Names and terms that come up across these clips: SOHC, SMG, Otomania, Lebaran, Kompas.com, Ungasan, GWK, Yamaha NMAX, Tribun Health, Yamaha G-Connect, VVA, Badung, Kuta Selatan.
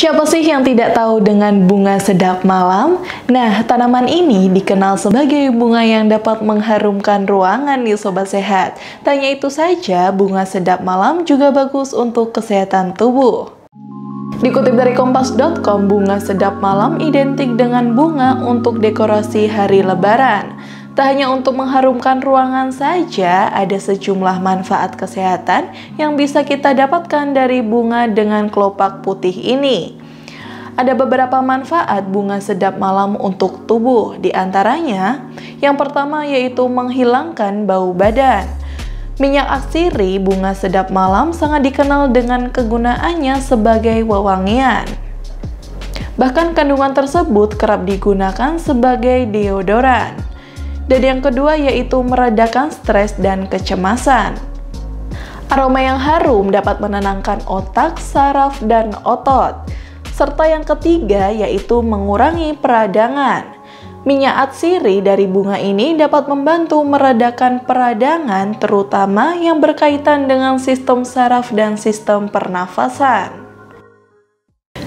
Siapa sih yang tidak tahu dengan bunga sedap malam? Nah, tanaman ini dikenal sebagai bunga yang dapat mengharumkan ruangan nih Sobat Sehat. Tanya itu saja, bunga sedap malam juga bagus untuk kesehatan tubuh. Dikutip dari Kompas.com, bunga sedap malam identik dengan bunga untuk dekorasi hari Lebaran. Tak hanya untuk mengharumkan ruangan saja, ada sejumlah manfaat kesehatan yang bisa kita dapatkan dari bunga dengan kelopak putih ini. Ada beberapa manfaat bunga sedap malam untuk tubuh, di antaranya yang pertama yaitu menghilangkan bau badan. Minyak atsiri bunga sedap malam sangat dikenal dengan kegunaannya sebagai wewangian. Bahkan kandungan tersebut kerap digunakan sebagai deodoran. Dan yang kedua yaitu meredakan stres dan kecemasan. Aroma yang harum dapat menenangkan otak, saraf, dan otot. Serta yang ketiga yaitu mengurangi peradangan. Minyak atsiri dari bunga ini dapat membantu meredakan peradangan terutama yang berkaitan dengan sistem saraf dan sistem pernafasan.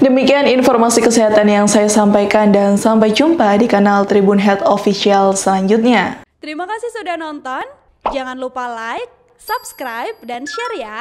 Demikian informasi kesehatan yang saya sampaikan dan sampai jumpa di kanal Tribun Health Official selanjutnya. Terima kasih sudah nonton, jangan lupa like, subscribe, dan share ya!